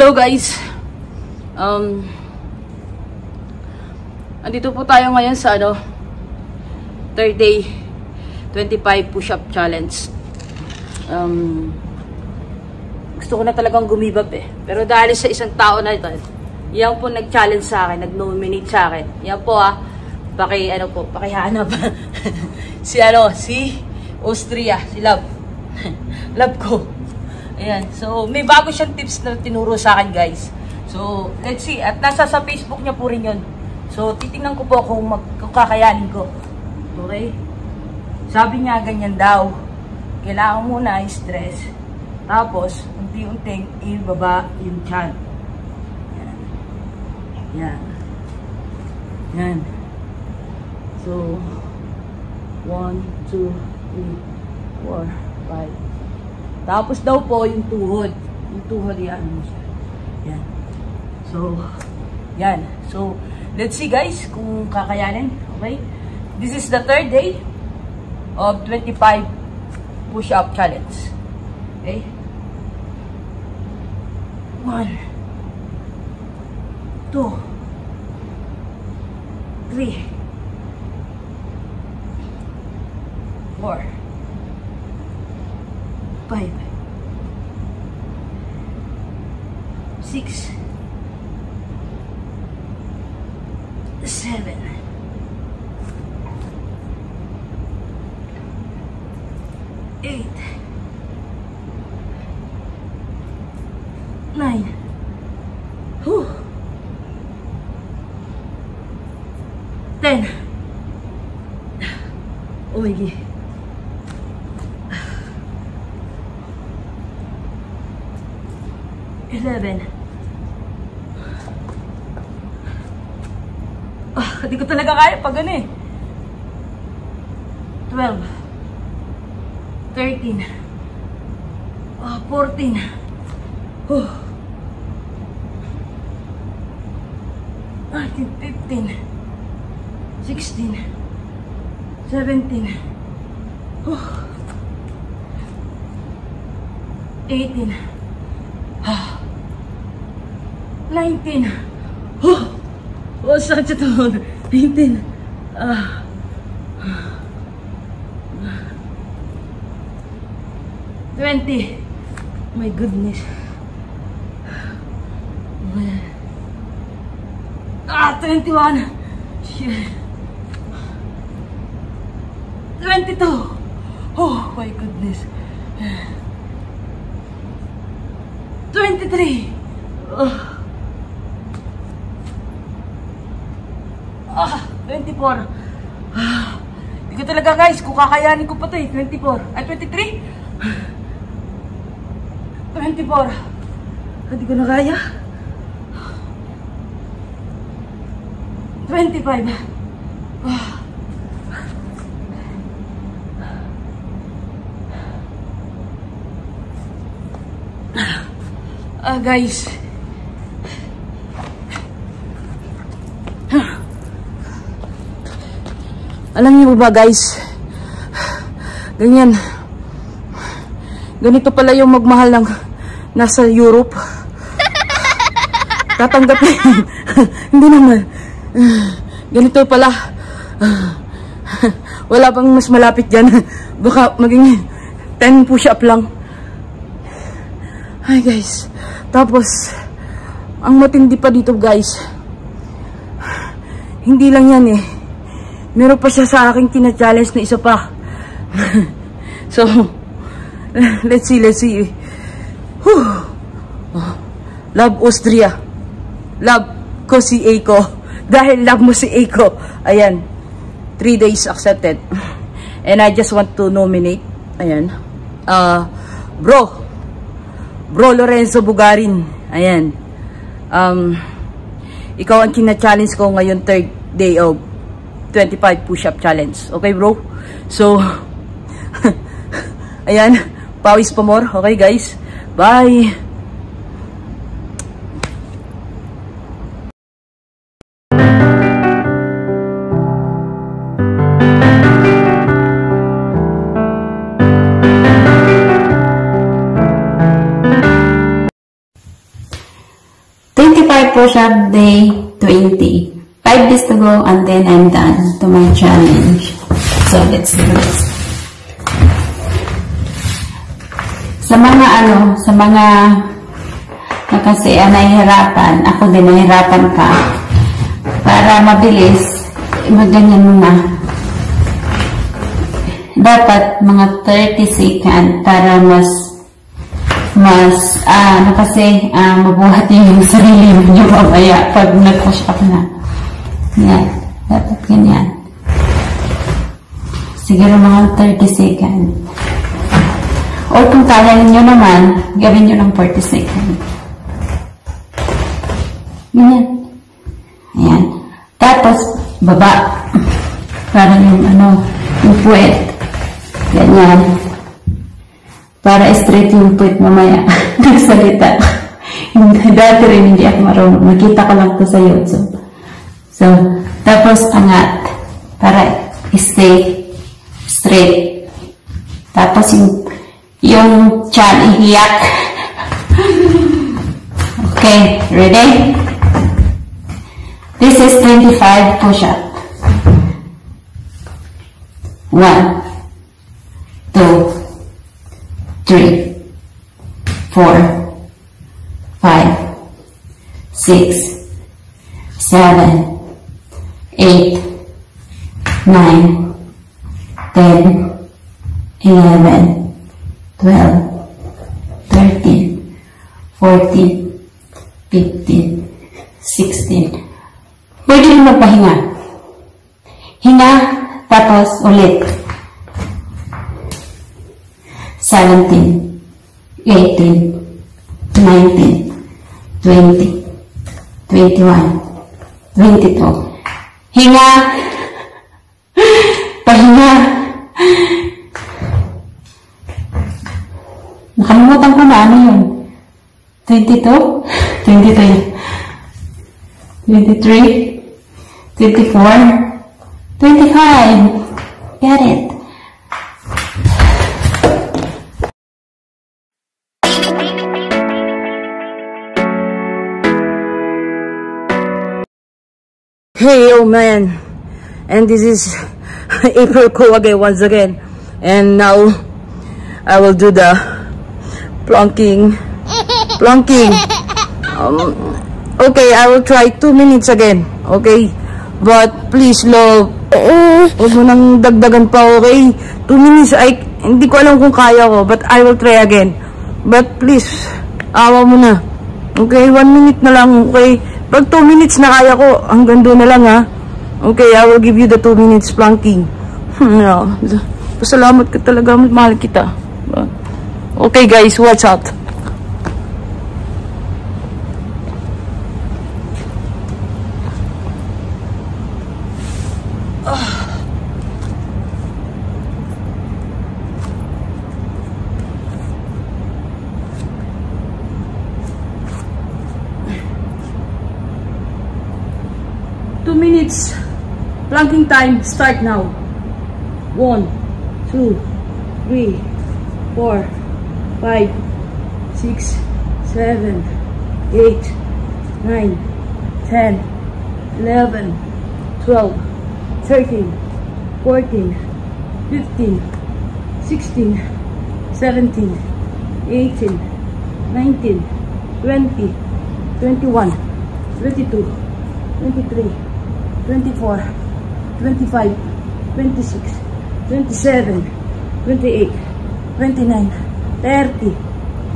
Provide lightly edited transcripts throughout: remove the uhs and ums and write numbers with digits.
Hello guys. Andito po tayo ngayon sa third day 25 push-up challenge. Gusto ko na talagang gumibap pero dahil sa isang tao na ito, yan po nag-challenge sa akin, nag-nominate sa akin. Yan po pakihanap. si Austria, si Love. Love ko. Ayan. So, may bago siyang tips na tinuro sa akin, guys. So, let's see. At nasa sa Facebook niya po rin yun. So, titingnan ko po kung kakayanin ko. Okay? Sabi niya, ganyan daw. Kailangan muna i-stress. Tapos, unti-unting ibaba yung chan. Ayan. Ayan. So, 1, 2, 3, 4, 5. Tapos daw po yung tuhod. Yung tuhod yan. Yan. So, yan. So, let's see guys kung kakayanin. Okay? This is the third day of 25 push-up challenge. Okay? 1, 2, 3, 4, 5, 6, 7, 8, 9. Whew. 10. Oh my God. 11. Hindi ko talaga kaya pag ano 12. 13. 14. 15. 16. 17. 18. 19. Oh, sakit ito. 19. 20. My goodness. 21. Shit. 22. Oh my goodness. 23. Oh. 24. Hindi ko talaga guys, kung kakayanin ko pa ito 24. Ay, 23? 24. Hindi ko na kaya. 25. Guys. Alam niyo ba guys, ganito pala yung magmahal ng nasa Europe. Tatanggapin. Hindi naman ganito pala. Wala bang mas malapit dyan? Baka maging 10 push up lang. Ay guys, tapos ang matindi pa dito guys, hindi lang yan meron pa siya sa aking tina-challenge na isa pa. So, let's see. Whew. Love Austria. Love ko si Eiko. Dahil love mo si Eiko. Ayan. 3 days accepted. And I just want to nominate. Ayan. Bro Lorenzo Bugarin. Ayan. Ikaw ang tina-challenge ko ngayon, third day of 25 push-up challenge. Okay, bro? So, ayan. Pawis pa more. Okay, guys? Bye! push up day 20. 5 days to go and then I'm done to my challenge. So let's do this. Sa mga na kasi nahihirapan, ako din nahihirapan pa. Para mabilis, maganyan mo na. Dapat mga 30 seconds para mas mabuhat yung sarili niyo mamaya pag nag-push up na. Yan, dapat ganyan. Siguro mga 30 seconds. O kung kaya ninyo naman, gawin nyo ng 40 seconds. Ganyan. Ayan. Tapos, baba. Para yung yung puwet. Ganyan. Para straight yung puwet mamaya. Nagsalita. Dati rin hindi ako marunong. Nakita ko lang ito sa YouTube. So, tapos angat. Para stay straight. Tapos yung chan ihiyak. Okay, ready? This is 25 push-up. 1, 2, 3, 4, 5, 6, 7, 8, 9, 10, 11, 12, 13, 14, 15, 16. Pwede rin magpahinga. Hinga, tapos ulit. 17, 18, 19, 20, 21, 22. Hinga. Pahinga. Nakalimutan ko na ano yun. 22? 23. 23, 24, 25. Get it. Hey, oh man. And this is Aprilkho again, once again. And now I will do the plunking. Okay, I will try 2 minutes again. Okay? But please, love. Huwag mo nang dagdagan pa, okay? 2 minutes, hindi ko alam kung kaya ko. But I will try again. But please, awa mo na. Okay? 1 minute na lang, okay? Pag 2 minutes na kaya ko, hanggang doon na lang, ha? Okay, I will give you the 2 minutes planking. Pasalamat ka talaga. Mahal kita. Okay, guys. Watch out. Planking time, start now. 1, 2, 3, 4, 5, 6, 7, 8, 9, 10, 11, 12, 13, 14, 15, 16, 17, 18, 19, 20, 21, 22, 23, 24, 25, 26, 27, 28, 29, 40, 3, 4, 5,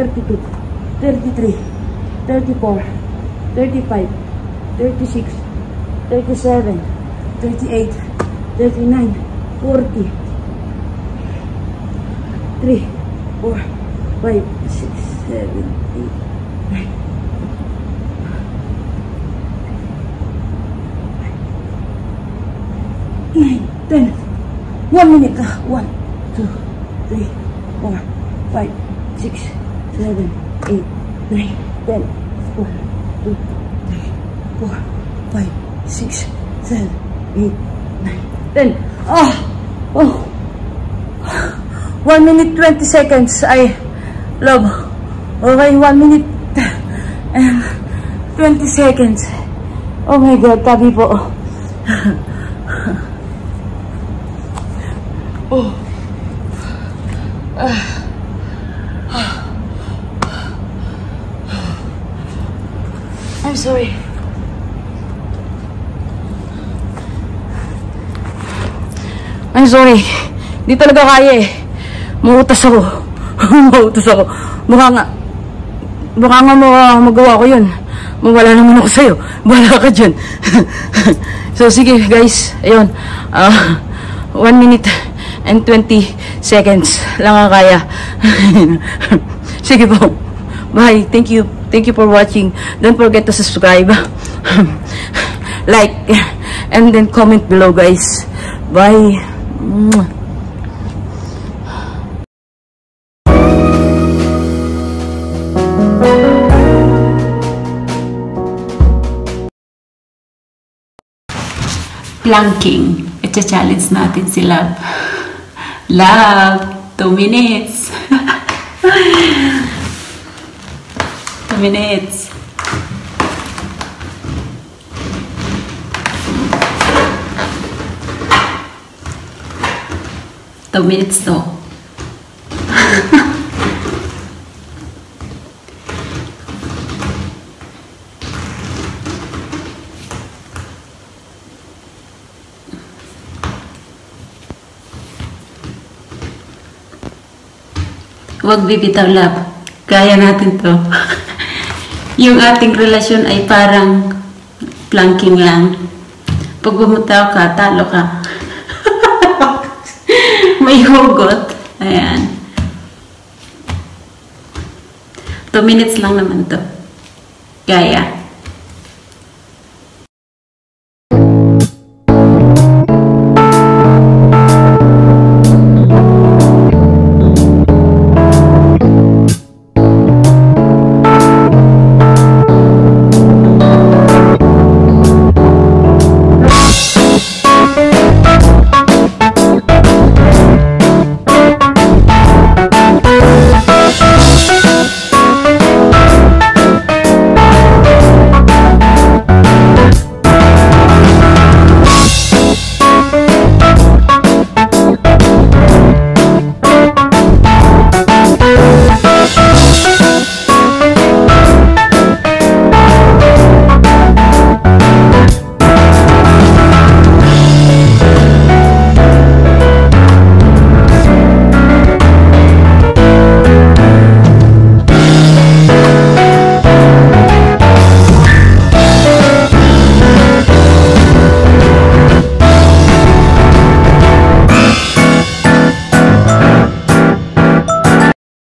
6, 7, 8, 9. Then 1 minute. 1, 2, 3, 4, 5, 6, 7, 8, 9, 10. 1, 2, 3, 4, 5, 6, 7, 8, 9, 10. Oh, 1 minute 20 seconds. I love. Okay, 1 minute. And 20 seconds. Oh my God, tabi po. Oh. I'm sorry. I'm sorry. Di talaga kaya eh. Mauutas ako. Mauutas ako. Baka nga magawa ko yun. Mawala naman ako sa'yo. Wala ka dyan. So, sige guys. Ayun. 1 minute and 20 seconds lang ang kaya. Sige po. Bye. Thank you. Thank you for watching. Don't forget to subscribe. Like. And then comment below guys. Bye. Mwah. Planking. Icha-challenge natin si Love. Love! 2 minutes! 2 minutes! Two minutes to. Huwag bibitaw, Love. Kaya natin to. Yung ating relasyon ay parang planking lang. Pag bumitaw ka, talo ka. May hugot. Ayan. 2 minutes lang naman to. Kaya.